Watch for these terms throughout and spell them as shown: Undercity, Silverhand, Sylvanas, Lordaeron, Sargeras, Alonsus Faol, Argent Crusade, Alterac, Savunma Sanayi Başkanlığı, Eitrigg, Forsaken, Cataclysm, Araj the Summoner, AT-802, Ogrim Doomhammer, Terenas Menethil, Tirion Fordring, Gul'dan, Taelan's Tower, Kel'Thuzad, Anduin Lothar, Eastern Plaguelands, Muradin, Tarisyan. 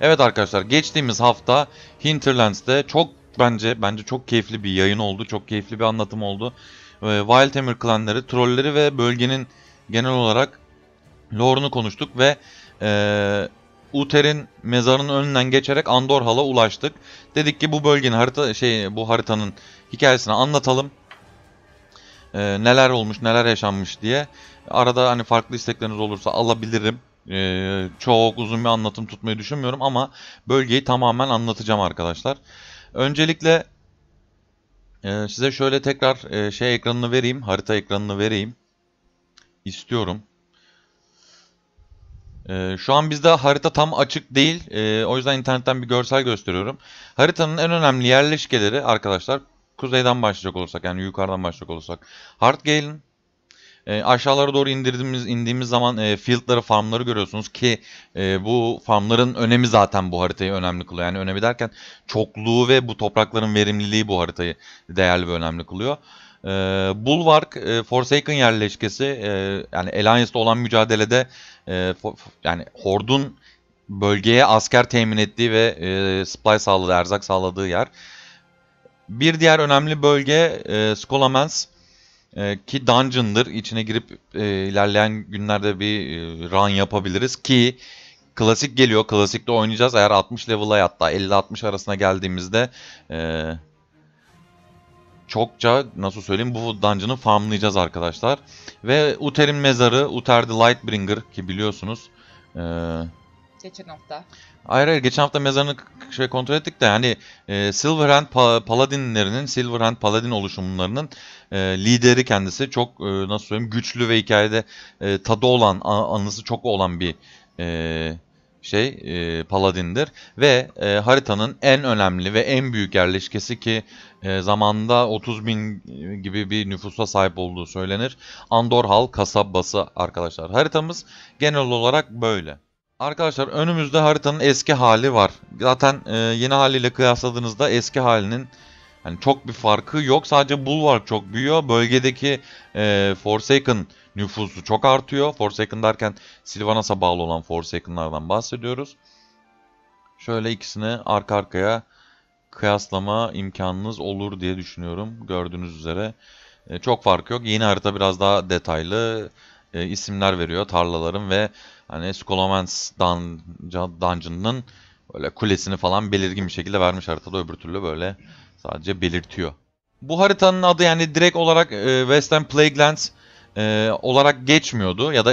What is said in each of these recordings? Evet arkadaşlar, geçtiğimiz hafta Hinterlands'de çok bence çok keyifli bir yayın oldu. Çok keyifli bir anlatım oldu. Wildhammer klanları, trolleri ve bölgenin genel olarak lore'unu konuştuk ve Uther'in mezarının önünden geçerek Andorhal'a ulaştık. Dedik ki bu bölgenin bu haritanın hikayesini anlatalım. Neler olmuş, neler yaşanmış diye. Arada hani farklı istekleriniz olursa alabilirim. Çok uzun bir anlatım tutmayı düşünmüyorum ama bölgeyi tamamen anlatacağım arkadaşlar. Öncelikle size şöyle tekrar ekranını vereyim, harita ekranını vereyim istiyorum. Şu an bizde harita tam açık değil, o yüzden internetten bir görsel gösteriyorum. Haritanın en önemli yerleşkeleri arkadaşlar, kuzeyden başlayacak olursak, yani yukarıdan başlayacak olursak Hardgale'in, aşağılara doğru indiğimiz zaman fieldları, farmları görüyorsunuz ki bu farmların önemi zaten bu haritayı önemli kılıyor. Yani önemi derken çokluğu ve bu toprakların verimliliği bu haritayı değerli ve önemli kılıyor. Bulwark, Forsaken yerleşkesi, yani Alliance'da olan mücadelede yani Hord'un bölgeye asker temin ettiği ve supply sağladığı, erzak sağladığı yer. Bir diğer önemli bölge Scholomance. Ki dungeon'dır. İçine girip ilerleyen günlerde bir run yapabiliriz ki klasik geliyor. Klasikte oynayacağız. Eğer 60 level'a, hatta 50-60 arasına geldiğimizde çokça, nasıl söyleyeyim, bu dungeon'ı farmlayacağız arkadaşlar. Ve Uther'in mezarı, Uther the Lightbringer ki biliyorsunuz. Geçen hafta. Hayır, geçen hafta mezarını kontrol ettik de yani Silverhand Paladinlerinin, Silverhand Paladin oluşumlarının lideri kendisi. Çok nasıl söyleyeyim, güçlü ve hikayede tadı olan, anısı çok olan bir Paladin'dir. Ve haritanın en önemli ve en büyük yerleşkesi ki zamanında 30.000 gibi bir nüfusa sahip olduğu söylenir. Andorhal kasabası arkadaşlar. Haritamız genel olarak böyle. Arkadaşlar önümüzde haritanın eski hali var. Zaten yeni haliyle kıyasladığınızda eski halinin yani çok bir farkı yok. Sadece Bulwark çok büyüyor. Bölgedeki Forsaken nüfusu çok artıyor. Forsaken derken Sylvanas'a bağlı olan Forsaken'lardan bahsediyoruz. Şöyle ikisini arka arkaya kıyaslama imkanınız olur diye düşünüyorum. Gördüğünüz üzere çok fark yok. Yeni harita biraz daha detaylı isimler veriyor tarlaların ve hani Scholomance Dungeon'ın böyle kulesini falan belirgin bir şekilde vermiş haritada, öbür türlü böyle sadece belirtiyor. Bu haritanın adı yani direkt olarak Western Plaguelands olarak geçmiyordu ya da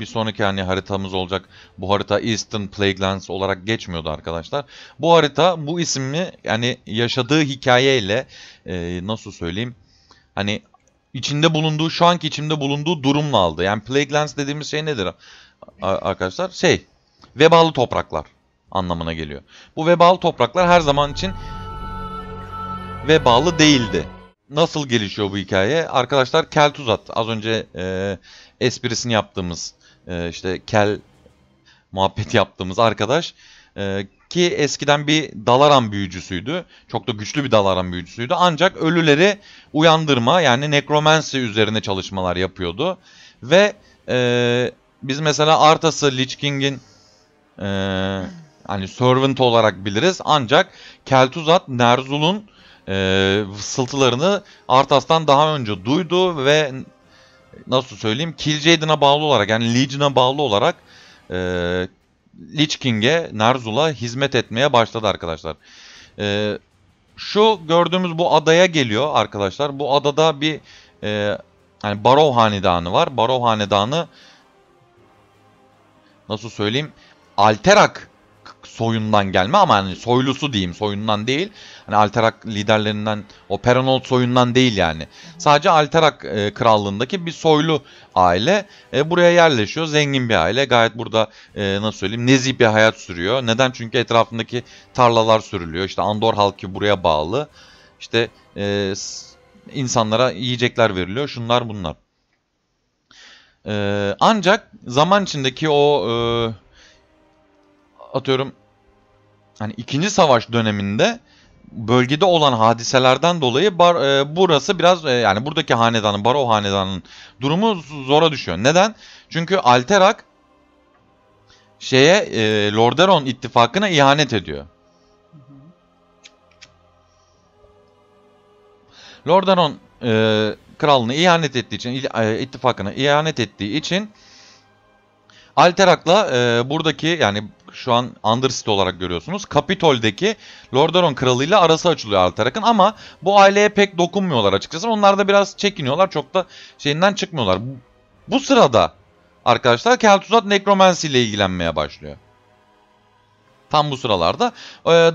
bir sonraki hani haritamız olacak bu harita Eastern Plaguelands olarak geçmiyordu arkadaşlar. Bu harita bu isimli yani yaşadığı hikayeyle nasıl söyleyeyim hani İçinde bulunduğu, şu anki içinde bulunduğu durumla aldı. Yani Plaguelands dediğimiz şey nedir arkadaşlar? Vebalı topraklar anlamına geliyor. Bu vebalı topraklar her zaman için vebalı değildi. Nasıl gelişiyor bu hikaye? Arkadaşlar kel tuzat. Az önce esprisini yaptığımız, kel muhabbeti yaptığımız arkadaş ki eskiden bir Dalaran büyücüsüydü. Çok da güçlü bir Dalaran büyücüsüydü. Ancak ölüleri uyandırma yani necromancy üzerine çalışmalar yapıyordu. Ve biz mesela Arthas'ı Lich King'in hani servant olarak biliriz. Ancak Kel'Thuzad Nerzul'un fısıltılarını Arthas'tan daha önce duydu ve nasıl söyleyeyim, Kil'Jaedin'e bağlı olarak yani Legion'a bağlı olarak Lich King'e, Nerzul'a hizmet etmeye başladı arkadaşlar. Şu gördüğümüz bu adaya geliyor arkadaşlar. Bu adada bir hani Barov Hanedanı var. Barov Hanedanı nasıl söyleyeyim? Alterac soyundan gelme ama hani soylusu diyeyim, soyundan değil. Hani Alterac liderlerinden, o Peranold soyundan değil yani. Sadece Alterac krallığındaki bir soylu aile buraya yerleşiyor. Zengin bir aile. Gayet burada nasıl söyleyeyim, nezih bir hayat sürüyor. Neden? Çünkü etrafındaki tarlalar sürülüyor. İşte Andorhal ki buraya bağlı. İşte insanlara yiyecekler veriliyor. Şunlar bunlar. Ancak zaman içindeki o atıyorum hani 2. savaş döneminde bölgede olan hadiselerden dolayı burası biraz yani buradaki hanedanın, Barov hanedanının durumu zora düşüyor. Neden? Çünkü Alterac şeye Lordaeron ittifakına ihanet ediyor. Lordaeron kralına ihanet ettiği için, ittifakına ihanet ettiği için Alterac'la buradaki, yani şu an Undercity olarak görüyorsunuz, Kapitol'deki Lordaeron kralıyla arası açılıyor Alterac'ın, ama bu aileye pek dokunmuyorlar açıkçası. Onlar da biraz çekiniyorlar, çok da şeyinden çıkmıyorlar. Bu sırada arkadaşlar Kel'Thuzad Necromancy ile ilgilenmeye başlıyor. Tam bu sıralarda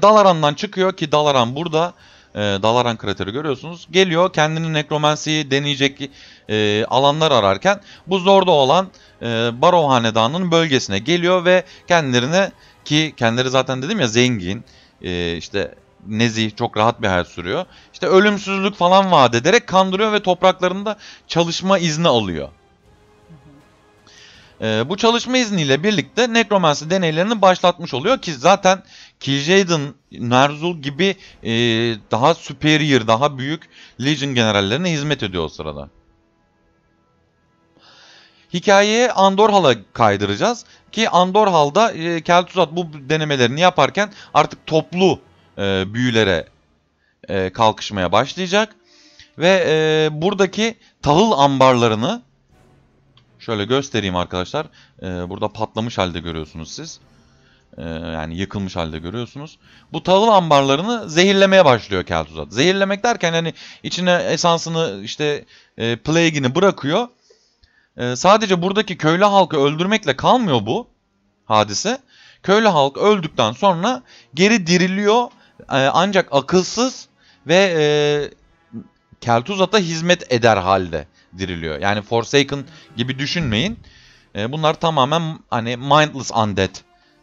Dalaran'dan çıkıyor ki Dalaran burada. Dalaran krateri görüyorsunuz. Geliyor, kendini nekromansiyi deneyecek alanlar ararken bu zorda olan Barov Hanedanı'nın bölgesine geliyor ve kendilerine, ki kendileri zaten dedim ya zengin, işte nezih, çok rahat bir hayat sürüyor. İşte ölümsüzlük falan vaat ederek kandırıyor ve topraklarında çalışma izni alıyor. Bu çalışma izniyle birlikte nekromansi deneylerini başlatmış oluyor ki zaten Kil'jaeden, Ner'zhul gibi daha superior, daha büyük Legion generallerine hizmet ediyor o sırada. Hikayeyi Andorhal'a kaydıracağız ki Andorhal'da Kel'Thuzad bu denemelerini yaparken artık toplu büyülere kalkışmaya başlayacak. Ve buradaki tahıl ambarlarını şöyle göstereyim arkadaşlar. Burada patlamış halde görüyorsunuz siz. Yani yıkılmış halde görüyorsunuz. Bu tahıl ambarlarını zehirlemeye başlıyor Kel'Thuzad. Zehirlemek derken hani içine esansını, işte plague'ini bırakıyor. Sadece buradaki köylü halkı öldürmekle kalmıyor bu hadise. Köylü halk öldükten sonra geri diriliyor. Ancak akılsız ve Kel'Thuzad'a hizmet eder halde diriliyor. Yani Forsaken gibi düşünmeyin. Bunlar tamamen hani mindless undead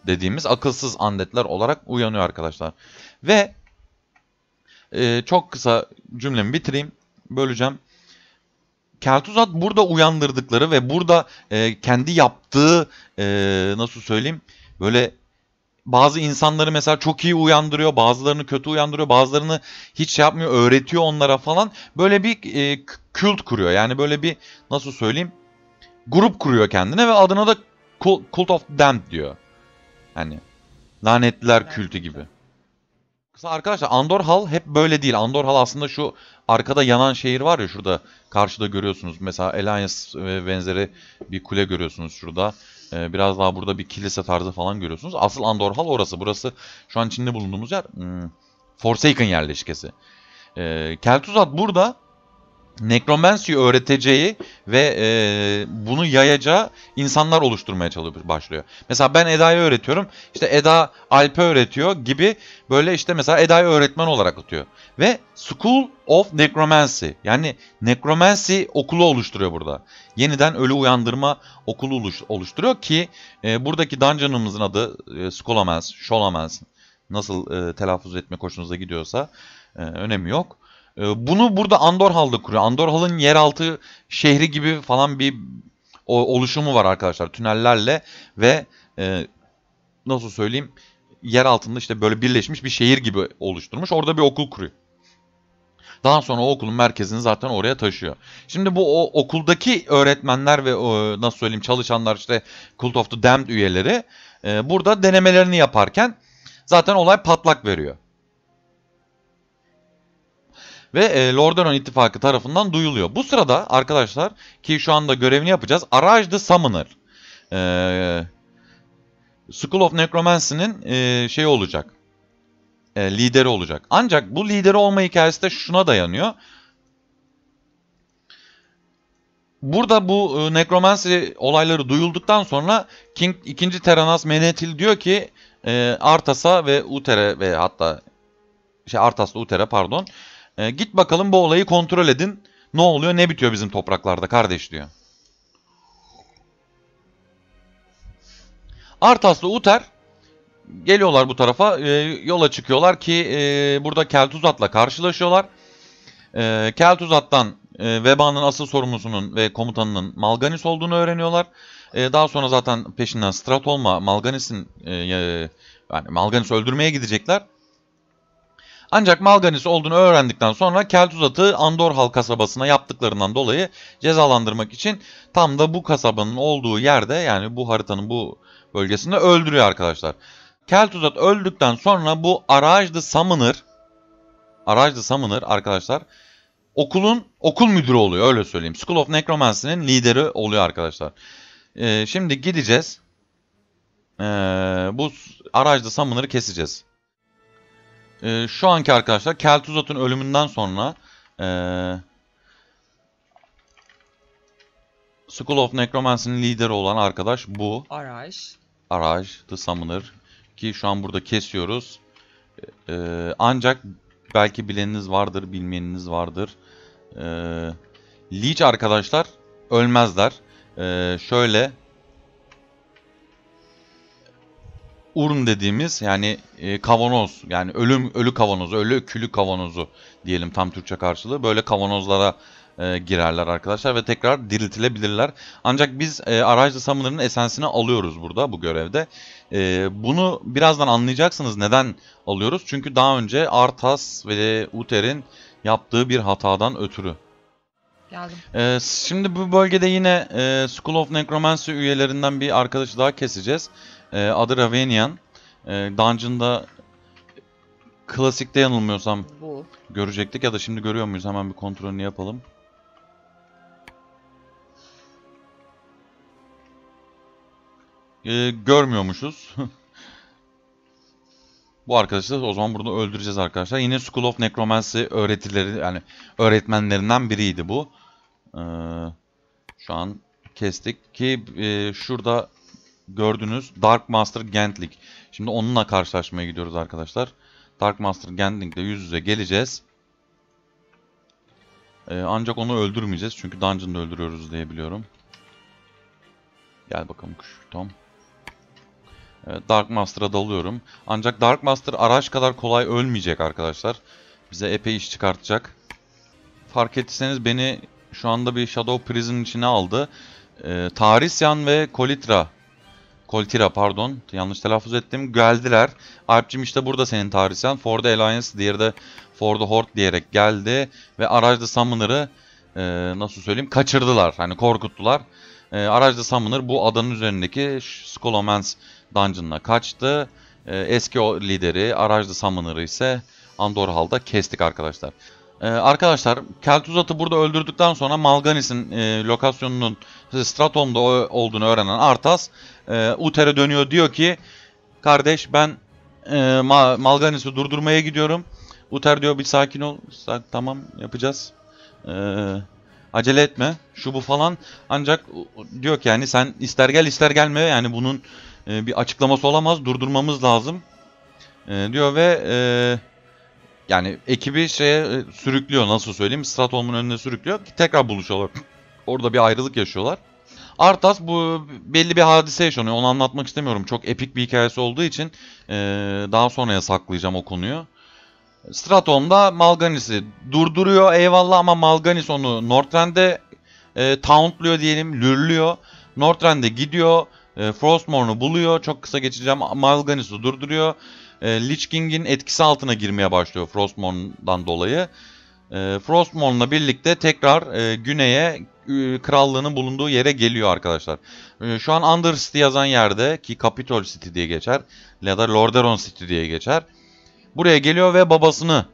dediğimiz akılsız undeadler olarak uyanıyor arkadaşlar. Ve çok kısa cümlemi bitireyim. Böleceğim. Kel'Thuzad burada uyandırdıkları ve burada kendi yaptığı, nasıl söyleyeyim, böyle bazı insanları mesela çok iyi uyandırıyor, bazılarını kötü uyandırıyor, bazılarını hiç şey yapmıyor, öğretiyor onlara falan. Böyle bir kült kuruyor. Yani böyle bir, nasıl söyleyeyim, grup kuruyor kendine ve adına da Cult of the Damned diyor. Yani lanetliler kültü gibi. Kısa arkadaşlar, Andorhal hep böyle değil. Andorhal aslında şu arkada yanan şehir var ya, şurada karşıda görüyorsunuz. Mesela Alliance ve benzeri bir kule görüyorsunuz şurada. Biraz daha burada bir kilise tarzı falan görüyorsunuz. Asıl Andorhal orası. Burası şu an içinde bulunduğumuz yer. Forsaken yerleşkesi. Kel'Thuzad burada Necromancy'yi öğreteceği ve bunu yayacağı insanlar oluşturmaya başlıyor. Mesela ben Eda'yı öğretiyorum, işte Eda Alp'e öğretiyor gibi, böyle işte mesela Eda'yı öğretmen olarak atıyor. Ve School of Necromancy, yani Necromancy okulu oluşturuyor burada. Yeniden ölü uyandırma okulu oluşturuyor ki buradaki dungeon'ımızın adı Scholomance, nasıl telaffuz etmek hoşunuza gidiyorsa önemi yok. Bunu burada Andorhal'da kuruyor. Andorhal'ın yeraltı şehri gibi falan bir oluşumu var arkadaşlar. Tünellerle ve nasıl söyleyeyim, yer altında işte böyle birleşmiş bir şehir gibi oluşturmuş. Orada bir okul kuruyor. Daha sonra o okulun merkezini zaten oraya taşıyor. Şimdi bu okuldaki öğretmenler ve nasıl söyleyeyim çalışanlar, işte Cult of the Damned üyeleri burada denemelerini yaparken zaten olay patlak veriyor. Ve Lordaeron ittifakı tarafından duyuluyor. Bu sırada arkadaşlar, ki şu anda görevini yapacağız, Araj the Summoner, School of Necromancy'nin şeyi olacak, lideri olacak. Ancak bu lideri olma hikayesi de şuna dayanıyor. Burada bu Necromancy olayları duyulduktan sonra King 2. Teranas Menetil diyor ki Arthas'a ve Uther'e, ve hatta Arthas'la Uther'e pardon, git bakalım bu olayı kontrol edin. Ne oluyor ne bitiyor bizim topraklarda kardeş diyor. Arthas'la Uther geliyorlar bu tarafa. Yola çıkıyorlar ki burada Kel'Thuzad'la karşılaşıyorlar. Kel'Thuzad'dan vebanın asıl sorumlusunun ve komutanının Mal'Ganis olduğunu öğreniyorlar. Daha sonra zaten peşinden Stratholm'a Mal'Ganis'in, yani Mal'Ganis'i öldürmeye gidecekler. Ancak Mal'Ganis olduğunu öğrendikten sonra Kel'Thuzad'ı Andorhal kasabasına yaptıklarından dolayı cezalandırmak için tam da bu kasabanın olduğu yerde, yani bu haritanın bu bölgesinde öldürüyor arkadaşlar. Kel'Thuzad öldükten sonra bu Araj the Summoner, Araj the Summoner arkadaşlar okul müdürü oluyor, öyle söyleyeyim. School of Necromancy'nin lideri oluyor arkadaşlar. Şimdi gideceğiz. Bu Araj the Summoner'ı keseceğiz. Şu anki arkadaşlar Kel'Thuzad'ın ölümünden sonra School of Necromancy'nin lideri olan arkadaş bu. Araj the Summoner. Ki şu an burada kesiyoruz. Ancak belki bileniniz vardır, bilmeyeniniz vardır. Leech arkadaşlar ölmezler. Şöyle urn dediğimiz yani kavanoz, yani ölü kavanozu, ölü külü kavanozu diyelim tam Türkçe karşılığı. Böyle kavanozlara girerler arkadaşlar ve tekrar diriltilebilirler. Ancak biz Araj the Summoner'ın esansını alıyoruz burada bu görevde. Bunu birazdan anlayacaksınız neden alıyoruz. Çünkü daha önce Arthas ve Uther'in yaptığı bir hatadan ötürü. Geldim. Şimdi bu bölgede yine School of Necromancy üyelerinden bir arkadaşı daha keseceğiz. Adı Ravenian. Dungeon'da klasikte yanılmıyorsam bu görecektik ya da şimdi görüyor muyuz? Hemen bir kontrolünü yapalım. Görmüyormuşuz. Bu arkadaşı da o zaman burada öldüreceğiz arkadaşlar. Yine School of Necromancy öğretileri, yani öğretmenlerinden biriydi bu. Şu an kestik ki şurada gördüğünüz Dark Master Gendlik. Şimdi onunla karşılaşmaya gidiyoruz arkadaşlar. Dark Master Gendlik'le yüz yüze geleceğiz. Ancak onu öldürmeyeceğiz çünkü dungeon'da öldürüyoruz diye biliyorum. Gel bakalım kuş, tam. Evet, Dark Master'a dalıyorum. Ancak Dark Master Araj kadar kolay ölmeyecek arkadaşlar. Bize epey iş çıkartacak. Fark ettiyseniz beni şu anda bir Shadow Prison'ın içine aldı. Tarisyan ve Koltira pardon, yanlış telaffuz ettim. Geldiler. Alp'cim işte burada senin Tarisyan. For the Alliance, diğeri de For the Horde diyerek geldi. Ve Araj the Summoner'ı nasıl söyleyeyim, kaçırdılar. Hani korkuttular. Araj the Summoner bu adanın üzerindeki Scholomance Dungeon'la kaçtı. Eski o lideri Araj the Summoner'ı ise Andorhal'da kestik arkadaşlar. Arkadaşlar Kel'Thuzad'ı burada öldürdükten sonra Mal'Ganis'in lokasyonunun Stratom'da olduğunu öğrenen Arthas Uther'e dönüyor, diyor ki kardeş ben Mal'Ganis'i durdurmaya gidiyorum. Uther diyor bir sakin ol, tamam yapacağız. Acele etme, şu bu falan. Ancak diyor ki yani sen ister gel ister gelme, yani bunun bir açıklaması olamaz, durdurmamız lazım diyor ve yani ekibi şeye sürüklüyor, nasıl söyleyeyim, Stratom'un önüne sürüklüyor ki tekrar buluşuyorlar. Orada bir ayrılık yaşıyorlar. Arthas bu belli bir hadise yaşanıyor, onu anlatmak istemiyorum, çok epik bir hikayesi olduğu için daha sonraya saklayacağım o konuyu. Stratom'da Mal'Ganis'i durduruyor eyvallah, ama Mal'Ganis onu Northrend'e tauntluyor diyelim, lürlüyor. Northrend'e gidiyor, Frostmourne'u buluyor, çok kısa geçeceğim. Mal'Ganis'i durduruyor. Lich King'in etkisi altına girmeye başlıyor Frostmourne'dan dolayı. Frostmourne'la birlikte tekrar güneye, krallığının bulunduğu yere geliyor arkadaşlar. Şu an Undercity yazan yerde, ki Capitol City diye geçer ya da Lordaeron City diye geçer. Buraya geliyor ve babasını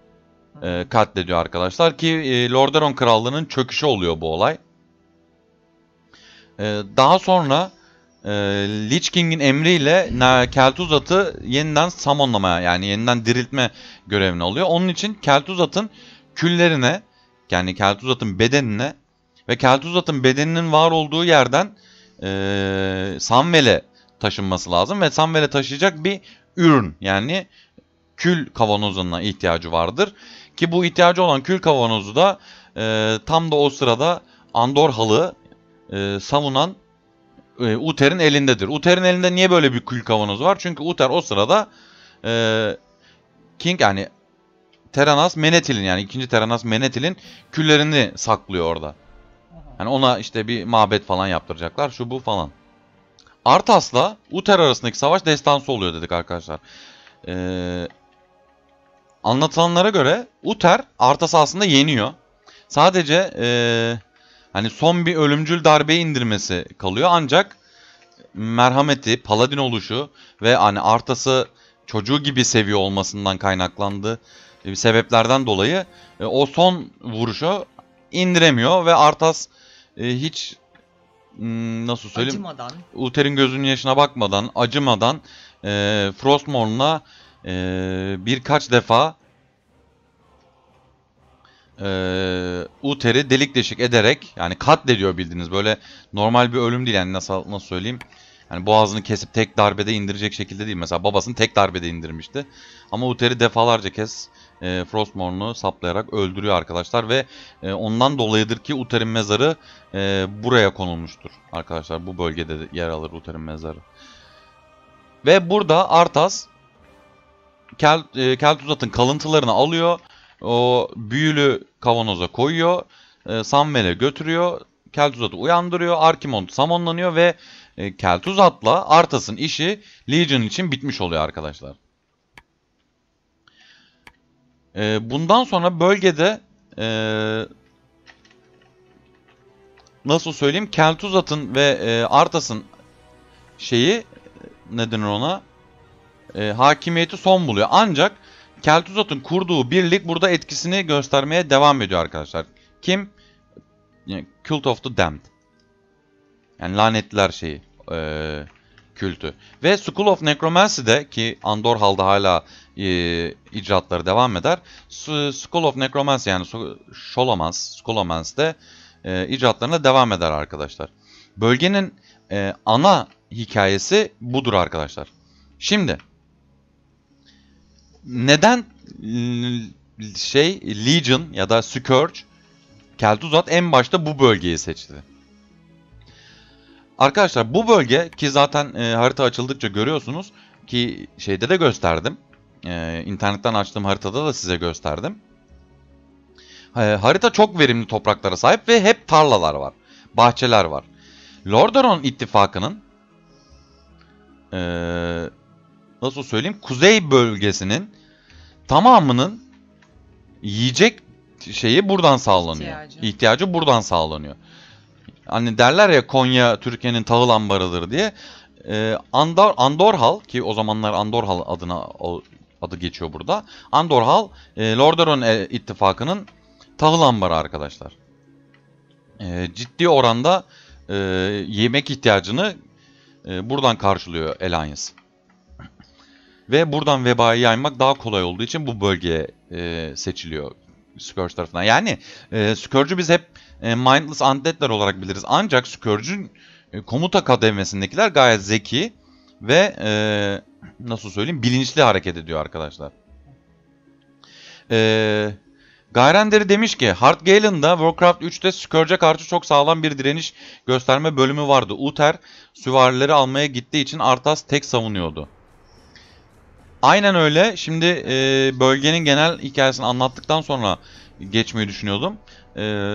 katlediyor arkadaşlar ki Lordaeron Krallığı'nın çöküşü oluyor bu olay. Daha sonra Lich King'in emriyle Kel'Thuzad'ı yeniden summonlamaya, yani yeniden diriltme görevini alıyor. Onun için Kel'Thuzad'ın küllerine, yani Kel'Thuzad'ın bedenine ve Kel'Thuzad'ın bedeninin var olduğu yerden Samwell'e taşınması lazım ve Samwell'e taşıyacak bir ürün, yani kül kavanozuna ihtiyacı vardır. Ki bu ihtiyacı olan kül kavanozu da tam da o sırada Andorhal'ı savunan Uther'in elindedir. Uther'in elinde niye böyle bir kül kavanozu var? Çünkü Uther o sırada King, yani Terenas Menethil'in, yani 2. Terenas Menethil'in küllerini saklıyor orada. Yani ona işte bir mabet falan yaptıracaklar, şu bu falan. Arthas'la Uther arasındaki savaş destansı oluyor dedik arkadaşlar. Anlatılanlara göre Uther Arthas'ı aslında yeniyor. Sadece hani son bir ölümcül darbe indirmesi kalıyor, ancak merhameti, paladin oluşu ve hani Arthas'ı çocuğu gibi seviyor olmasından kaynaklandı sebeplerden dolayı o son vuruşu indiremiyor ve Arthas hiç nasıl söyleyeyim, acımadan, Uther'in gözünün yaşına bakmadan, acımadan Frostmourne'la birkaç defa Uther'i delik deşik ederek, yani katlediyor bildiğiniz, böyle normal bir ölüm değil yani, nasıl söyleyeyim, yani boğazını kesip tek darbede indirecek şekilde değil, mesela babasını tek darbede indirmişti ama Uther'i defalarca kez Frostmourne'u saplayarak öldürüyor arkadaşlar ve ondan dolayıdır ki Uther'in mezarı buraya konulmuştur arkadaşlar, bu bölgede yer alır Uther'in mezarı. Ve burada Arthas Kel'Thuzad'ın kalıntılarını alıyor, o büyülü kavanoza koyuyor, Samwell'e götürüyor, Kel'Thuzad'ı uyandırıyor, Arkimond summonlanıyor ve Kel'Thuzad'la Arthas'ın işi Legion için bitmiş oluyor arkadaşlar. Bundan sonra bölgede nasıl söyleyeyim, Kel'Thuzad'ın ve Arthas'ın şeyi, ne denir ona, hakimiyeti son buluyor. Ancak Kel'Thuzad'ın kurduğu birlik burada etkisini göstermeye devam ediyor arkadaşlar. Kim? Cult of the Damned. Yani lanetliler şeyi, kültü. Ve School of Necromancy'de ki Andorhal'da hala icraatları devam eder. School of Necromancy yani Scholomance, Scholomance'de icraatlarına devam eder arkadaşlar. Bölgenin ana hikayesi budur arkadaşlar. Şimdi neden Legion ya da Scourge, Kel'Thuzad en başta bu bölgeyi seçti? Arkadaşlar bu bölge ki zaten harita açıldıkça görüyorsunuz ki şeyde de gösterdim. İnternetten açtığım haritada da size gösterdim. Harita çok verimli topraklara sahip ve hep tarlalar var, bahçeler var. Lordaeron ittifakının nasıl söyleyeyim, kuzey bölgesinin tamamının yiyecek şeyi buradan sağlanıyor. İhtiyacı buradan sağlanıyor. Hani derler ya, Konya Türkiye'nin tahıl ambarıdır diye. Andorhal ki o zamanlar Andorhal adı geçiyor burada. Andorhal Lordaeron ittifakının tahıl ambarı arkadaşlar. Ciddi oranda yemek ihtiyacını buradan karşılıyor Alliance. Ve buradan vebayı yaymak daha kolay olduğu için bu bölgeye seçiliyor Scourge tarafından. Yani Scourge'ü biz hep mindless undeadler olarak biliriz. Ancak Scourge'ün komuta kademesindekiler gayet zeki ve nasıl söyleyeyim, bilinçli hareket ediyor arkadaşlar. Gayrender'i demiş ki Hardgale'ında Warcraft 3'te Scourge'e karşı çok sağlam bir direniş gösterme bölümü vardı. Uther süvarileri almaya gittiği için Arthas tek savunuyordu. Aynen öyle. Şimdi bölgenin genel hikayesini anlattıktan sonra geçmeyi düşünüyordum.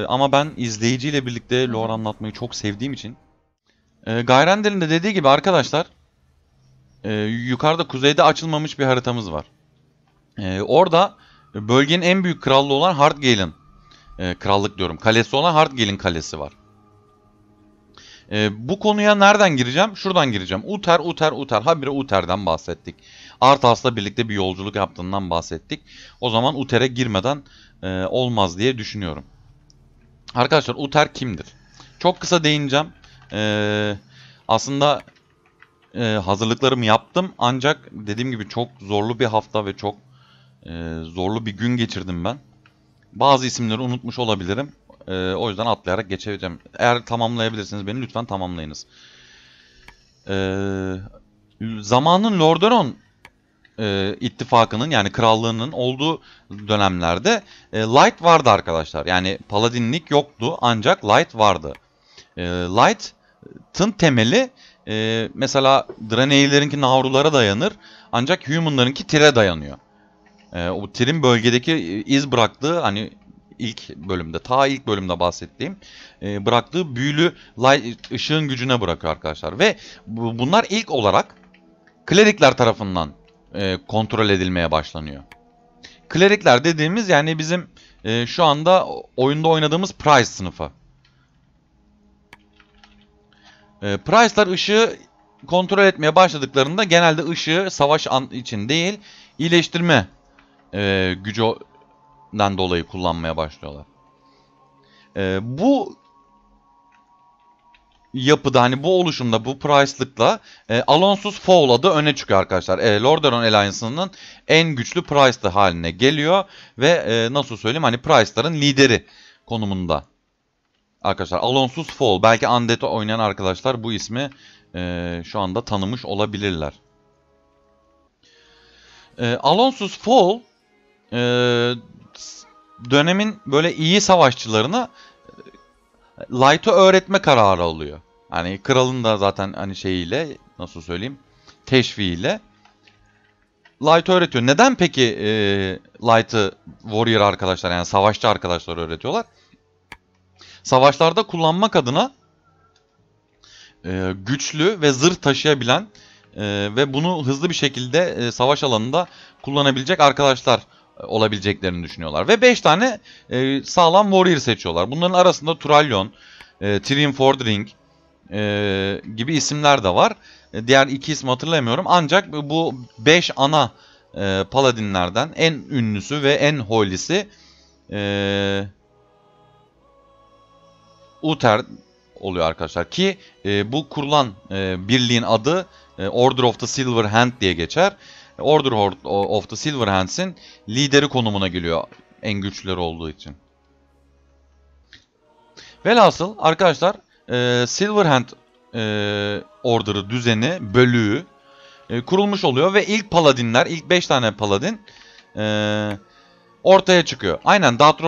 Ama ben izleyiciyle birlikte lore anlatmayı çok sevdiğim için. Gayrender'in de dediği gibi arkadaşlar, yukarıda kuzeyde açılmamış bir haritamız var. Orada bölgenin en büyük krallığı olan Hardgale'in, krallık diyorum, kalesi olan Hardgale'in kalesi var. Bu konuya nereden gireceğim? Şuradan gireceğim. Uther. Habire Uther'den bahsettik. Arthas'la birlikte bir yolculuk yaptığından bahsettik. O zaman Uther'e girmeden olmaz diye düşünüyorum. Arkadaşlar Uther kimdir? Çok kısa değineceğim. Aslında hazırlıklarımı yaptım. Ancak dediğim gibi çok zorlu bir hafta ve çok zorlu bir gün geçirdim ben. Bazı isimleri unutmuş olabilirim. O yüzden atlayarak geçeceğim. Eğer tamamlayabilirsiniz beni lütfen tamamlayınız. Zamanın Lordaeron ittifakının yani krallığının olduğu dönemlerde Light vardı arkadaşlar. Yani paladinlik yoktu ancak Light vardı. Light'ın temeli mesela Draenei'lerinki Nauru'lara dayanır ancak Human'larınki Tyr'e dayanıyor. O Tyr'in bölgedeki iz bıraktığı, hani ilk bölümde bahsettiğim bıraktığı büyülü light, ışığın gücüne bırakıyor arkadaşlar. Ve bunlar ilk olarak klerikler tarafından kontrol edilmeye başlanıyor. Klerikler dediğimiz yani bizim şu anda oyunda oynadığımız Price sınıfı. Price'lar ışığı kontrol etmeye başladıklarında genelde ışığı savaş için değil, iyileştirme gücünden dolayı kullanmaya başlıyorlar. Bu yapıda, hani bu oluşumda, bu price'lıkla Alonsus Faol adı öne çıkıyor arkadaşlar. Lordaeron Alliance'ının en güçlü price'lı haline geliyor ve nasıl söyleyeyim, hani price'ların lideri konumunda. Arkadaşlar Alonsus Faol, belki Undead'i oynayan arkadaşlar bu ismi şu anda tanımış olabilirler. Alonsus Faol dönemin böyle iyi savaşçılarını Light'ı öğretme kararı alıyor. Hani kralın da zaten hani şeyiyle, nasıl söyleyeyim, teşviğiyle Light'ı öğretiyor. Neden peki Light'ı warrior arkadaşlar, yani savaşçı arkadaşlar öğretiyorlar? Savaşlarda kullanmak adına güçlü ve zırh taşıyabilen ve bunu hızlı bir şekilde savaş alanında kullanabilecek arkadaşlar olabileceklerini düşünüyorlar. Ve 5 tane sağlam warrior seçiyorlar. Bunların arasında Turalyon, Tirion Fordring gibi isimler de var. Diğer 2 ismi hatırlamıyorum. Ancak bu 5 ana paladinlerden en ünlüsü ve en holy'si Uther oluyor arkadaşlar. Ki bu kurulan birliğin adı Order of the Silverhand diye geçer. Order of the Silverhands'in lideri konumuna geliyor, en güçlüleri olduğu için. Velhasıl arkadaşlar Silverhand Order'ı, düzeni, bölüğü kurulmuş oluyor ve ilk paladinler, ilk 5 tane paladin ortaya çıkıyor. Aynen, Dad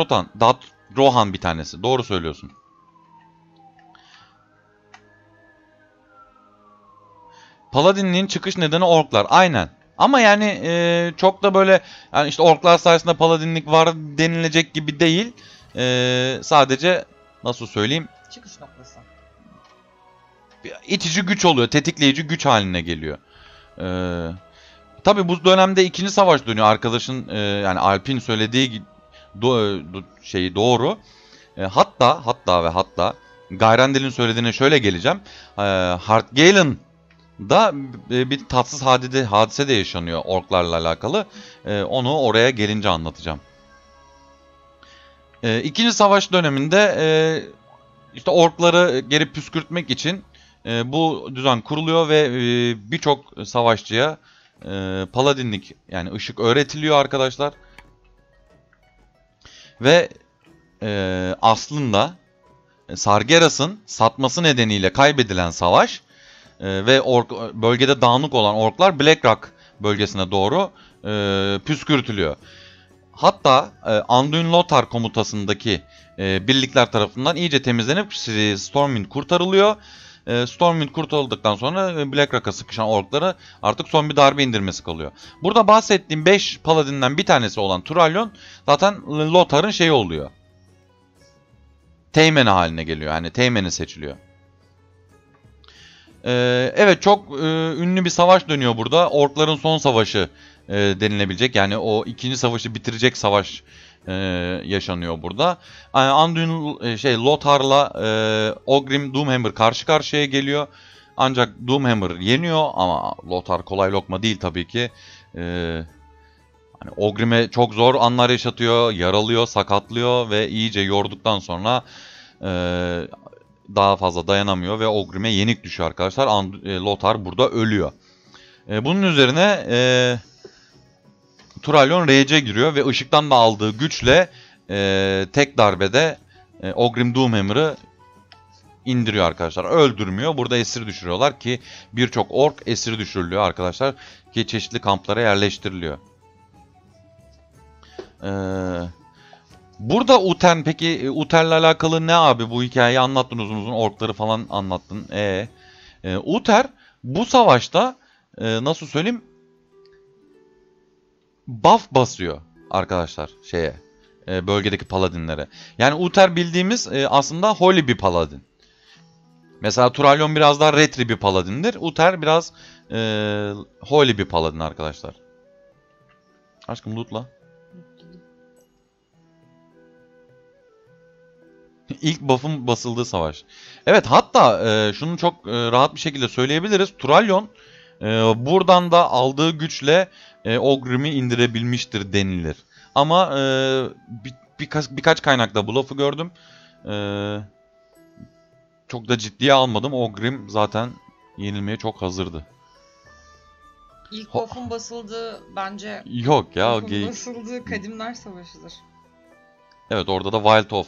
Rohan bir tanesi. Doğru söylüyorsun. Paladin'in çıkış nedeni orklar. Aynen. Ama yani çok da böyle yani işte orklar sayesinde paladinlik var denilecek gibi değil. Sadece nasıl söyleyeyim? Çıkış noktası. İtici güç oluyor. Tetikleyici güç haline geliyor. Tabii bu dönemde 2. savaş dönüyor. Arkadaşın yani Alp'in söylediği şeyi doğru. Hatta Gayrendel'in söylediğine şöyle geleceğim. Hardgale'ın da bir tatsız hadise de yaşanıyor orklarla alakalı. Onu oraya gelince anlatacağım. 2. savaş döneminde işte orkları geri püskürtmek için bu düzen kuruluyor ve birçok savaşçıya paladinlik, yani ışık öğretiliyor arkadaşlar. Ve aslında Sargeras'ın satması nedeniyle kaybedilen savaş ve bölgede dağınık olan orklar Blackrock bölgesine doğru püskürtülüyor. Hatta Anduin Lothar komutasındaki birlikler tarafından iyice temizlenip Stormwind kurtarılıyor. Stormwind kurtarıldıktan sonra Blackrock'a sıkışan orkları artık son bir darbe indirmesi kalıyor. Burada bahsettiğim 5 paladinden bir tanesi olan Turalyon zaten Lothar'ın şeyi oluyor. Teğmeni haline geliyor. Yani teğmeni seçiliyor. Evet, çok ünlü bir savaş dönüyor burada. Orkların son savaşı denilebilecek. Yani o 2. savaşı bitirecek savaş yaşanıyor burada. Yani Anduin Lothar'la Ogrim Doomhammer karşı karşıya geliyor. Ancak Doomhammer yeniyor ama Lothar kolay lokma değil tabii ki. Hani Ogrim'e çok zor anlar yaşatıyor, yaralıyor, sakatlıyor ve iyice yorduktan sonra daha fazla dayanamıyor ve Ogrim'e yenik düşüyor arkadaşlar. Lothar burada ölüyor. Bunun üzerine Turalyon rage'e giriyor ve ışıktan da aldığı güçle tek darbede Ogrim Doomhammer'ı indiriyor arkadaşlar. Öldürmüyor. Burada esir düşürüyorlar ki birçok ork esir düşürülüyor arkadaşlar. Ki çeşitli kamplara yerleştiriliyor. Burada Uther, peki Uther'le alakalı ne abi? Bu hikayeyi anlattın uzun uzun, orkları falan anlattın. Uther bu savaşta nasıl söyleyeyim, buff basıyor arkadaşlar şeye, bölgedeki paladinlere. Yani Uther bildiğimiz aslında holy bir paladin. Mesela Turalyon biraz daha retri bir paladindir. Uther biraz holy bir paladin arkadaşlar. Aşkım lootla. İlk buff'ın basıldığı savaş. Evet, hatta şunu çok rahat bir şekilde söyleyebiliriz. Turalyon buradan da aldığı güçle Ogrim'i indirebilmiştir denilir. Ama birkaç kaynakta bu lafı gördüm. Çok da ciddiye almadım. Ogrim zaten yenilmeye çok hazırdı. İlk buff'un basıldığı bence... Yok ya. Buff'un basıldığı Kadimler Savaşı'dır. Evet, orada da Wild Off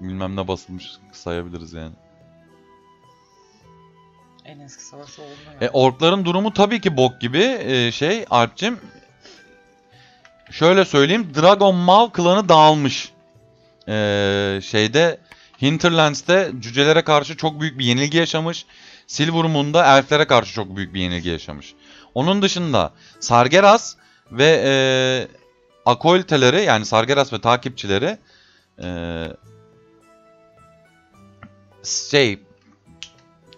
bilmem ne basılmış sayabiliriz yani. En eski savaş oldu yani. Orkların durumu tabii ki bok gibi şey Alp'cim. Şöyle söyleyeyim, Dragonmaw klanı dağılmış. Şeyde Hinterlands'te cücelere karşı çok büyük bir yenilgi yaşamış. Silvermoon'da elflere karşı çok büyük bir yenilgi yaşamış. Onun dışında Sargeras ve akolteleri, yani Sargeras ve takipçileri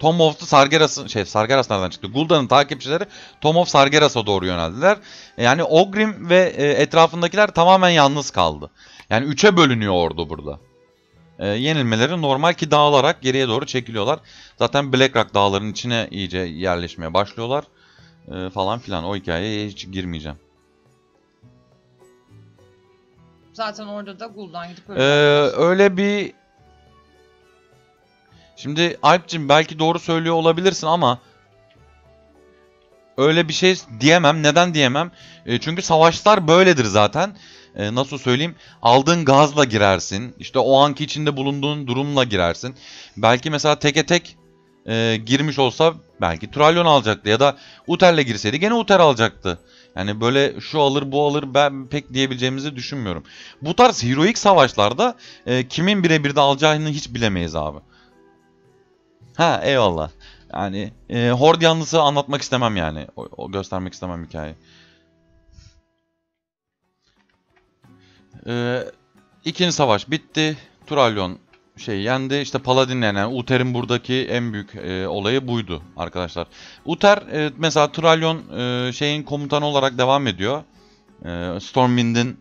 Tomb of Sargeras'ın Sargeras nereden çıktı? Gul'dan'ın takipçileri Tomb of Sargeras'a doğru yöneldiler. Yani Ogrim ve etrafındakiler tamamen yalnız kaldı. Yani 3'e bölünüyor ordu burada. Yenilmeleri normal ki dağılarak geriye doğru çekiliyorlar. Zaten Blackrock dağlarının içine iyice yerleşmeye başlıyorlar. Falan filan, o hikayeye hiç girmeyeceğim. Zaten orada da Gul'dan gidip öyle bir... Şimdi Alp'cim belki doğru söylüyor olabilirsin ama öyle bir şey diyemem. Neden diyemem? Çünkü savaşlar böyledir zaten. Nasıl söyleyeyim? Aldığın gazla girersin. İşte o anki içinde bulunduğun durumla girersin. Belki mesela teke tek girmiş olsa belki Turalyon alacaktı. Ya da Uther'le girseydi gene Uther alacaktı. Yani böyle şu alır bu alır ben pek diyebileceğimizi düşünmüyorum. Bu tarz heroik savaşlarda kimin birebir de alacağını hiç bilemeyiz abi. Ha, eyvallah. Yani Horde yanlısı anlatmak istemem yani. Göstermek istemem hikayeyi. İkinci savaş bitti. Turalyon yendi. İşte Paladin'le, yani Uther'in buradaki en büyük olayı buydu arkadaşlar. Uther mesela Turalyon şeyin komutanı olarak devam ediyor. Stormwind'in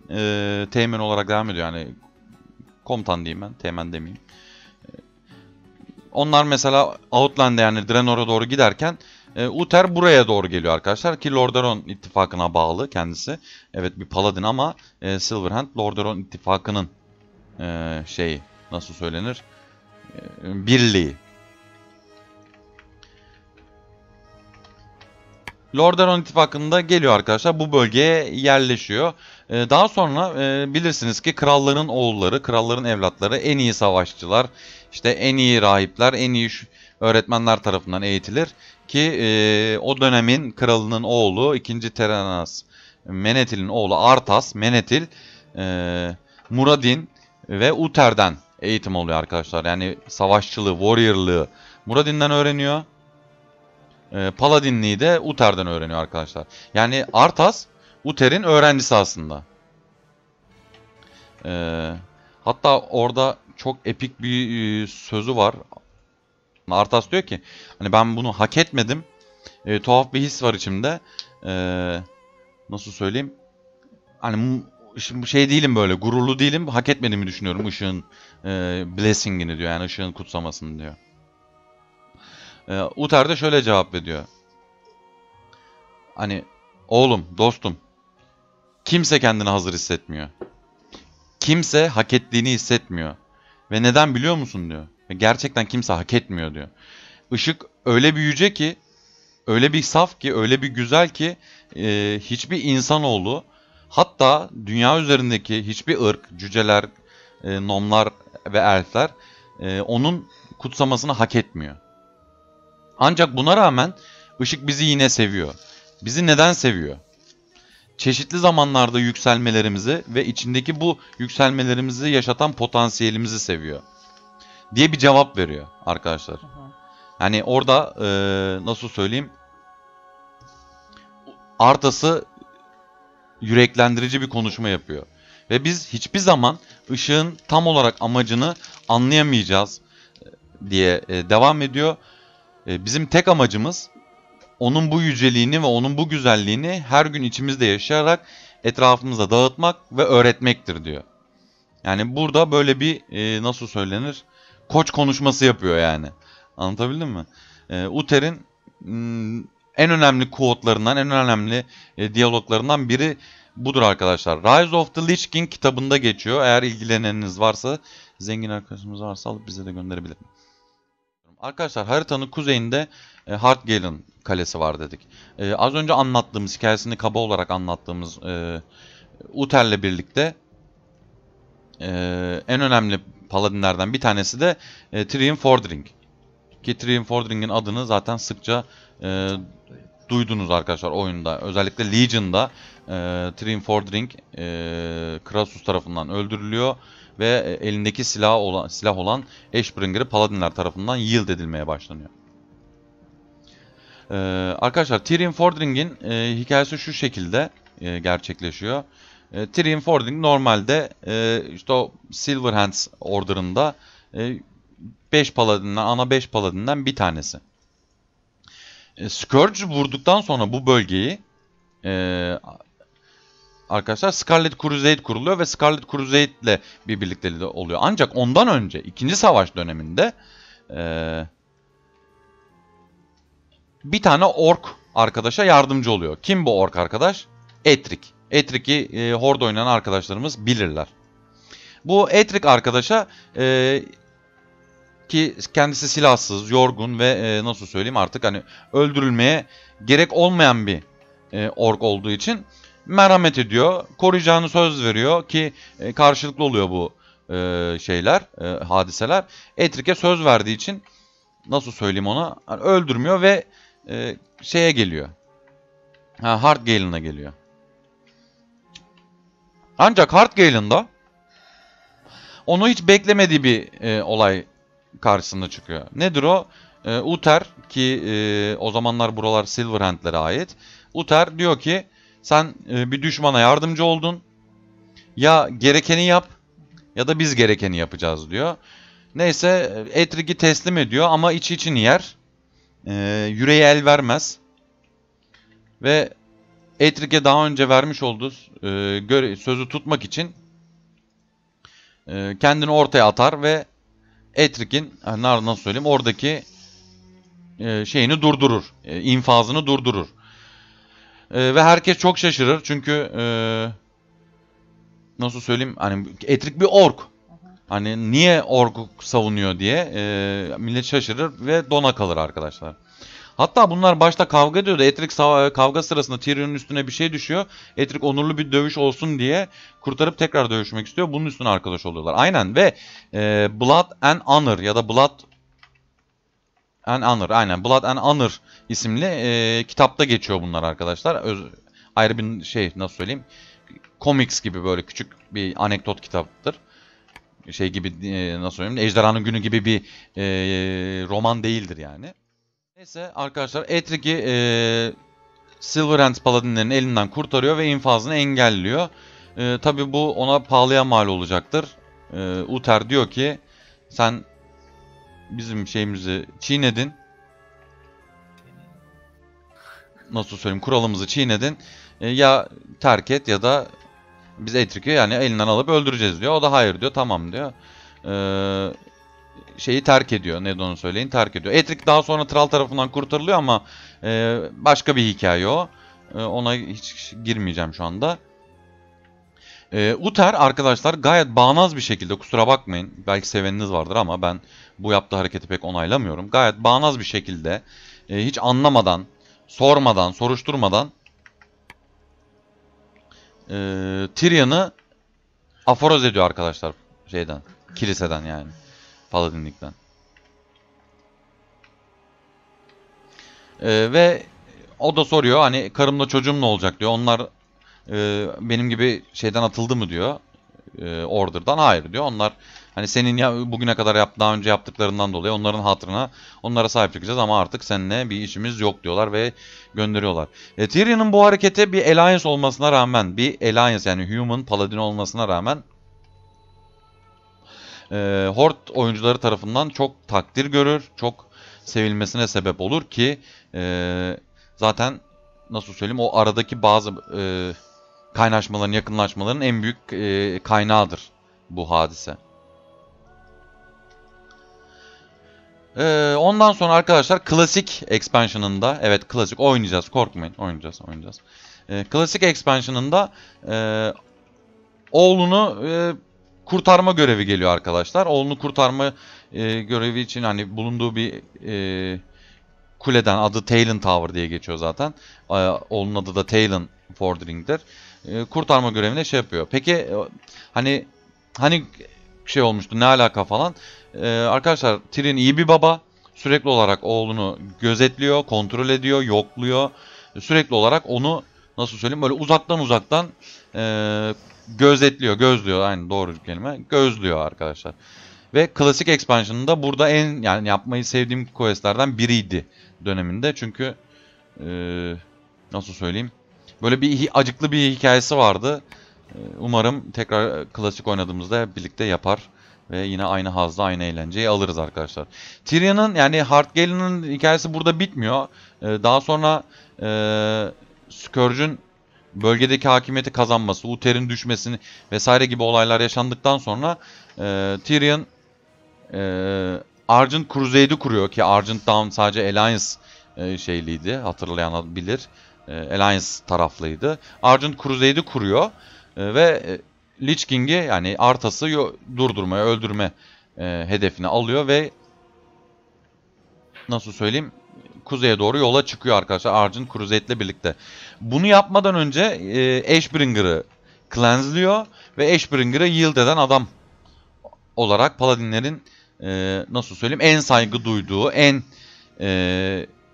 teğmen olarak devam ediyor. Yani komutan diyeyim ben. Teğmen demeyeyim. Onlar mesela Outland'e, yani Draenor'a doğru giderken Uther buraya doğru geliyor arkadaşlar. Ki Lordaeron ittifakına bağlı kendisi. Evet, bir Paladin ama Silverhand Lordaeron ittifakının şeyi, nasıl söylenir? Birliği. Lordaeron ittifakında geliyor arkadaşlar. Bu bölgeye yerleşiyor. Daha sonra bilirsiniz ki kralların oğulları, kralların evlatları en iyi savaşçılar, işte en iyi rahipler, en iyi öğretmenler tarafından eğitilir. Ki o dönemin kralının oğlu 2. Terenas Menetil'in oğlu Arthas, Menetil, Muradin ve Uther'den eğitim oluyor arkadaşlar. Yani savaşçılığı, warrior'lığı Muradin'den öğreniyor. Paladinliği de Uther'den öğreniyor arkadaşlar. Yani Arthas Uther'in öğrencisi aslında. Hatta orada çok epik bir sözü var. Arthas diyor ki, hani ben bunu hak etmedim. Tuhaf bir his var içimde. Nasıl söyleyeyim? Hani şey değilim, böyle gururlu değilim. Hak etmediğimi düşünüyorum ışığın blessing'ini diyor. Yani ışığın kutsamasını diyor. Uther de şöyle cevap veriyor. Hani oğlum, dostum, kimse kendini hazır hissetmiyor. Kimse hak ettiğini hissetmiyor. Ve neden biliyor musun diyor. Ve gerçekten kimse hak etmiyor diyor. Işık öyle bir yüce ki, öyle bir saf ki, öyle bir güzel ki hiçbir insanoğlu, hatta dünya üzerindeki hiçbir ırk, cüceler, nomlar ve elfler onun kutsamasını hak etmiyor. Ancak buna rağmen ışık bizi yine seviyor. Bizi neden seviyor? Çeşitli zamanlarda yükselmelerimizi ve içindeki bu yükselmelerimizi yaşatan potansiyelimizi seviyor diye bir cevap veriyor arkadaşlar. Yani orada nasıl söyleyeyim, Arthas'ı yüreklendirici bir konuşma yapıyor. Ve biz hiçbir zaman ışığın tam olarak amacını anlayamayacağız diye devam ediyor. Bizim tek amacımız onun bu yüceliğini ve onun bu güzelliğini her gün içimizde yaşayarak etrafımıza dağıtmak ve öğretmektir diyor. Yani burada böyle bir nasıl söylenir, koç konuşması yapıyor yani. Anlatabildim mi? Uther'in en önemli quote'larından, en önemli diyaloglarından biri budur arkadaşlar. Rise of the Lich King kitabında geçiyor. Eğer ilgileneniniz varsa, zengin arkadaşımız varsa alıp bize de gönderebilir. Arkadaşlar haritanın kuzeyinde Hardgale'ın kalesi var dedik. Az önce anlattığımız, hikayesini kaba olarak anlattığımız Uther'le birlikte en önemli paladinlerden bir tanesi de Tirion Fordring. Ki Tirion Fordring'in adını zaten sıkça duydunuz arkadaşlar oyunda. Özellikle Legion'da Tirion Fordring Krasus tarafından öldürülüyor ve elindeki silah olan Ashbringer'i paladinler tarafından yield edilmeye başlanıyor. Arkadaşlar Tirion Fordring'in hikayesi şu şekilde gerçekleşiyor. Tirion Fordring normalde işte o Silverhand order'ında 5 paladinden, ana 5 paladinden bir tanesi. Scourge vurduktan sonra bu bölgeyi arkadaşlar Scarlet Crusade kuruluyor ve Scarlet Crusade ile bir birlikteliği oluyor. Ancak ondan önce 2. Savaş döneminde bir tane ork arkadaşa yardımcı oluyor. Kim bu ork arkadaş? Eitrigg. Eitrigg'i Horde oynayan arkadaşlarımız bilirler. Bu Eitrigg arkadaşa ki kendisi silahsız, yorgun ve nasıl söyleyeyim artık hani öldürülmeye gerek olmayan bir ork olduğu için merhamet ediyor. Koruyacağını söz veriyor ki karşılıklı oluyor bu şeyler, hadiseler. Eitrigg'e söz verdiği için nasıl söyleyeyim ona hani öldürmüyor ve şeye geliyor. Hardgale'ına geliyor. Ancak Hardgale'ında onu hiç beklemediği bir olay karşısında çıkıyor. Nedir o? Uther ki o zamanlar buralar Silverhand'lere ait. Uther diyor ki sen bir düşmana yardımcı oldun. Ya gerekeni yap ya da biz gerekeni yapacağız diyor. Neyse Eitrigg'i teslim ediyor ama içi içini yer. Yüreği el vermez. Ve Eitrigg'e daha önce vermiş olduğu sözü tutmak için kendini ortaya atar ve Eitrigg'in nasıl söyleyeyim oradaki şeyini durdurur. İnfazını durdurur. Ve herkes çok şaşırır çünkü nasıl söyleyeyim hani Eitrigg bir ork. Hani niye orku savunuyor diye millet şaşırır ve dona kalır arkadaşlar. Hatta bunlar başta kavga ediyordu. Eitrigg kavga sırasında Tyrion'un üstüne bir şey düşüyor. Eitrigg onurlu bir dövüş olsun diye kurtarıp tekrar dövüşmek istiyor. Bunun üstüne arkadaş oluyorlar. Aynen ve Blood and Honor ya da Blood and Honor isimli kitapta geçiyor bunlar arkadaşlar. Ayrı bir şey nasıl söyleyeyim. Comics gibi böyle küçük bir anekdot kitaptır. Şey gibi nasıl söyleyeyim. Ejderhanın Günü gibi bir roman değildir yani. Neyse arkadaşlar Eitrigg'i Silverhand paladinlerinin elinden kurtarıyor ve infazını engelliyor. Tabi bu ona pahalıya mal olacaktır. Uther diyor ki sen bizim şeyimizi çiğnedin. Nasıl söyleyeyim kuralımızı çiğnedin. Ya terk et ya da biz Eitrigg'i yani elinden alıp öldüreceğiz diyor. O da hayır diyor tamam diyor. Şeyi terk ediyor. Ne de onu söyleyin terk ediyor. Eitrigg daha sonra Thrall tarafından kurtarılıyor ama başka bir hikaye o. Ona hiç girmeyeceğim şu anda. Uther arkadaşlar gayet bağnaz bir şekilde kusura bakmayın. Belki seveniniz vardır ama ben bu yaptığı hareketi pek onaylamıyorum. Gayet bağnaz bir şekilde hiç anlamadan, sormadan, soruşturmadan Tyrion'ı aforoz ediyor arkadaşlar. Şeyden, kiliseden yani. Paladinlikten. Ve o da soruyor hani karımla çocuğum ne olacak diyor. Onlar benim gibi şeyden atıldı mı diyor. Order'dan hayır diyor. Onlar hani senin ya bugüne kadar daha önce yaptıklarından dolayı onların hatırına onlara sahip çıkacağız ama artık seninle bir işimiz yok diyorlar ve gönderiyorlar. Tyrion'un bu harekete bir alliance olmasına rağmen bir alliance yani human paladin olmasına rağmen Horde oyuncuları tarafından çok takdir görür, çok sevilmesine sebep olur ki zaten nasıl söyleyeyim o aradaki bazı kaynaşmaların, yakınlaşmaların en büyük kaynağıdır bu hadise. Ondan sonra arkadaşlar klasik expansion'ında, evet klasik oynayacağız, korkmayın, oynayacağız. Klasik expansion'ında oğlunu kurtarma görevi geliyor arkadaşlar. Oğlunu kurtarma görevi için hani bulunduğu bir kuleden, adı Taelan Tower diye geçiyor zaten. Oğlunun adı da Tirion Fordring'dir. Kurtarma görevine şey yapıyor. Peki hani şey olmuştu, ne alaka falan. Arkadaşlar Tyrion iyi bir baba. Sürekli olarak oğlunu gözetliyor, kontrol ediyor, yokluyor. Sürekli olarak onu, nasıl söyleyeyim, böyle uzaktan gözetliyor, gözlüyor. Aynı doğru kelime. Gözlüyor arkadaşlar. Ve klasik expansion'ında burada en, yani yapmayı sevdiğim questlerden biriydi döneminde. Çünkü nasıl söyleyeyim, böyle bir acıklı bir hikayesi vardı. Umarım tekrar klasik oynadığımızda hep birlikte yapar ve yine aynı hazla, aynı eğlenceyi alırız arkadaşlar. Tyrion'un, yani Hardgale'ın hikayesi burada bitmiyor. Daha sonra Scourge'ün bölgedeki hakimiyeti kazanması, Uther'in düşmesini vesaire gibi olaylar yaşandıktan sonra Tyrion Argent Crusade'i kuruyor ki Argent Down sadece Alliance şeyliydi, hatırlayan bilir. Alliance taraflıydı. Argent Crusade'i kuruyor ve Lich King'i, yani Arthas'ı durdurmaya, öldürme hedefine alıyor ve nasıl söyleyeyim, kuzeye doğru yola çıkıyor arkadaşlar Argent Crusade'le birlikte. Bunu yapmadan önce Ashbringer'ı cleanseliyor ve Ashbringer'ı yield eden adam olarak Paladinlerin nasıl söyleyeyim, en saygı duyduğu, en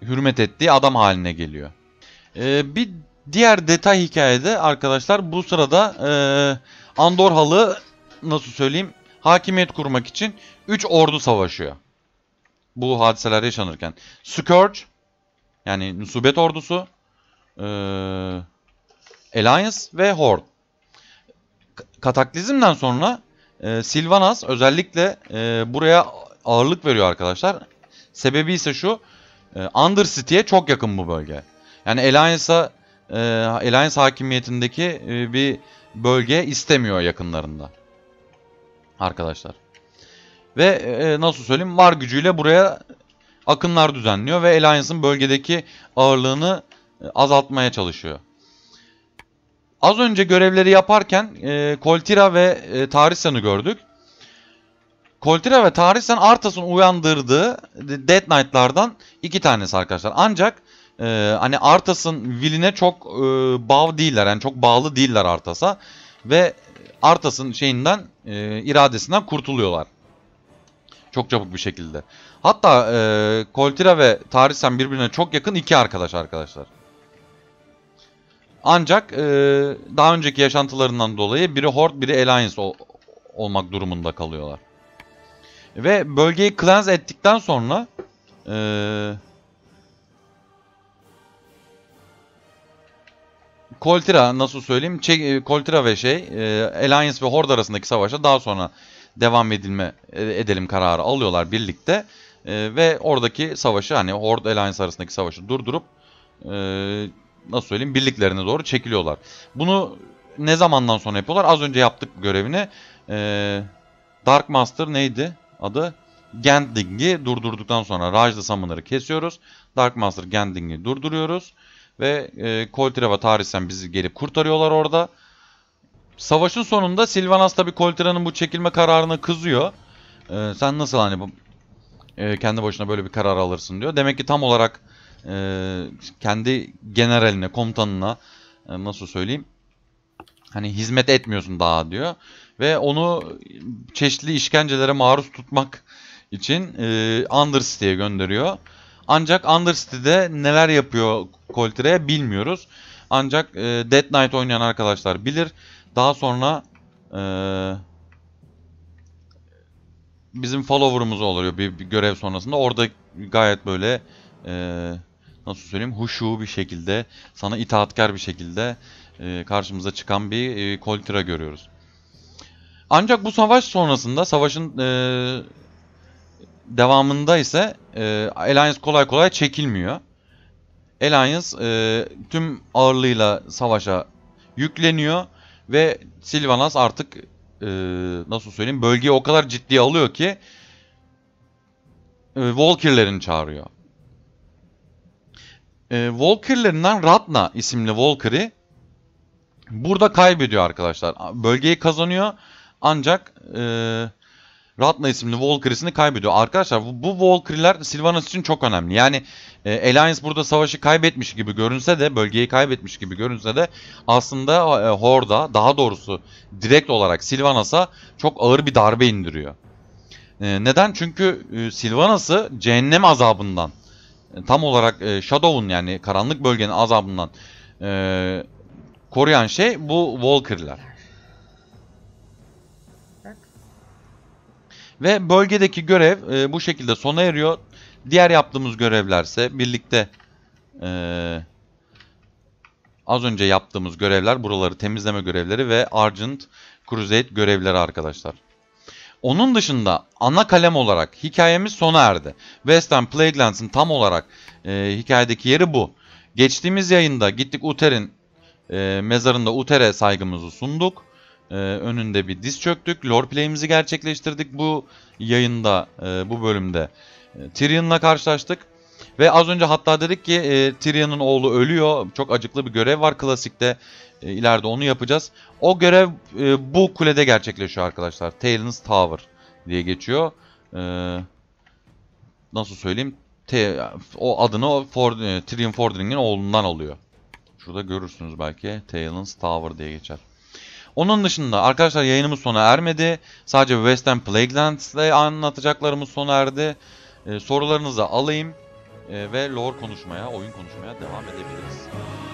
hürmet ettiği adam haline geliyor. Bir diğer detay hikayede arkadaşlar, bu sırada Andorhal'ı, nasıl söyleyeyim, hakimiyet kurmak için 3 ordu savaşıyor. Bu hadiseler yaşanırken Scourge, yani Nusubet ordusu, Alliance ve Horde. Kataklizmden sonra Sylvanas özellikle buraya ağırlık veriyor arkadaşlar. Sebebi ise şu, Undercity'ye çok yakın bu bölge. Yani Alliance hakimiyetindeki bir bölge istemiyor yakınlarında arkadaşlar. Ve nasıl söyleyeyim, var gücüyle buraya akınlar düzenliyor ve Alliance'ın bölgedeki ağırlığını azaltmaya çalışıyor. Az önce görevleri yaparken Koltira ve Tarisyan'ı gördük. Koltira ve Tarisyan Arthas'ın uyandırdığı Dead Knight'lardan 2 tanesi arkadaşlar. Ancak hani Arthas'ın viline çok bağlı değiller, yani çok bağlı değiller Arthas'a ve Arthas'ın şeyinden, iradesinden kurtuluyorlar çok çabuk bir şekilde. Hatta Koltira ve Tarisyan birbirine çok yakın 2 arkadaş arkadaşlar. Ancak daha önceki yaşantılarından dolayı biri Horde, biri Alliance olmak durumunda kalıyorlar. Ve bölgeyi cleanse ettikten sonra Koltira, nasıl söyleyeyim, Koltira ve Alliance ve Horde arasındaki savaşa daha sonra devam edelim kararı alıyorlar birlikte. Ve oradaki savaşı, hani Horde Alliance arasındaki savaşı durdurup nasıl söyleyeyim, birliklerine doğru çekiliyorlar. Bunu ne zamandan sonra yapıyorlar? Az önce yaptık görevini. Dark Master neydi adı? Gendlik'i durdurduktan sonra Araj the Summoner'ı kesiyoruz. Dark Master Gendlik'i durduruyoruz. Ve Koltira ve Tarisyan bizi gelip kurtarıyorlar orada. Savaşın sonunda Sylvanas tabi Koltira'nın bu çekilme kararına kızıyor. Sen nasıl hani bu, kendi başına böyle bir karar alırsın diyor. Demek ki tam olarak kendi generaline, komutanına nasıl söyleyeyim, hani hizmet etmiyorsun daha diyor. Ve onu çeşitli işkencelere maruz tutmak için Undercity'ye gönderiyor. Ancak Undercity'de neler yapıyor Koltira'ya bilmiyoruz. Ancak Dead Knight oynayan arkadaşlar bilir. Daha sonra bizim follower'ımız oluyor bir görev sonrasında. Orada gayet böyle nasıl söyleyeyim, huşu bir şekilde, sana itaatkar bir şekilde karşımıza çıkan bir Koltira görüyoruz. Ancak bu savaş sonrasında, savaşın devamında ise Alliance kolay kolay çekilmiyor. Alliance tüm ağırlığıyla savaşa yükleniyor ve Sylvanas artık nasıl söyleyeyim, bölgeyi o kadar ciddiye alıyor ki Walker'lerini çağırıyor. Walker'lerinden Ratna isimli Walker'ı burada kaybediyor arkadaşlar. Bölgeyi kazanıyor ancak Ratna isimli Walker'isini kaybediyor. Arkadaşlar bu Walker'ler Sylvanas için çok önemli. Yani Alliance burada savaşı kaybetmiş gibi görünse de, bölgeyi kaybetmiş gibi görünse de aslında Horda, daha doğrusu direkt olarak Sylvanas'a çok ağır bir darbe indiriyor. Neden? Çünkü Sylvanas'ı cehennem azabından, tam olarak Shadow'un yani karanlık bölgenin azabından koruyan şey bu Walker'ler. Ve bölgedeki görev bu şekilde sona eriyor. Diğer yaptığımız görevlerse birlikte az önce yaptığımız görevler, buraları temizleme görevleri ve Argent Crusade görevleri arkadaşlar. Onun dışında ana kalem olarak hikayemiz sona erdi. Western Plaguelands'ın tam olarak hikayedeki yeri bu. Geçtiğimiz yayında gittik Uther'in mezarında Uther'e saygımızı sunduk. Önünde bir diz çöktük. Lore play'imizi gerçekleştirdik. Bu yayında, bu bölümde Tyrion'la karşılaştık. Ve az önce hatta dedik ki Tyrion'un oğlu ölüyor. Çok acıklı bir görev var klasikte. İleride onu yapacağız. O görev bu kulede gerçekleşiyor arkadaşlar. Taelan's Tower diye geçiyor. Nasıl söyleyeyim? O adını Tirion Fordring'in oğlundan alıyor. Şurada görürsünüz belki. Taelan's Tower diye geçer. Onun dışında arkadaşlar yayınımız sona ermedi. Sadece Western Plaguelands ile anlatacaklarımız sona erdi. Sorularınızı alayım ve lore konuşmaya, oyun konuşmaya devam edebiliriz.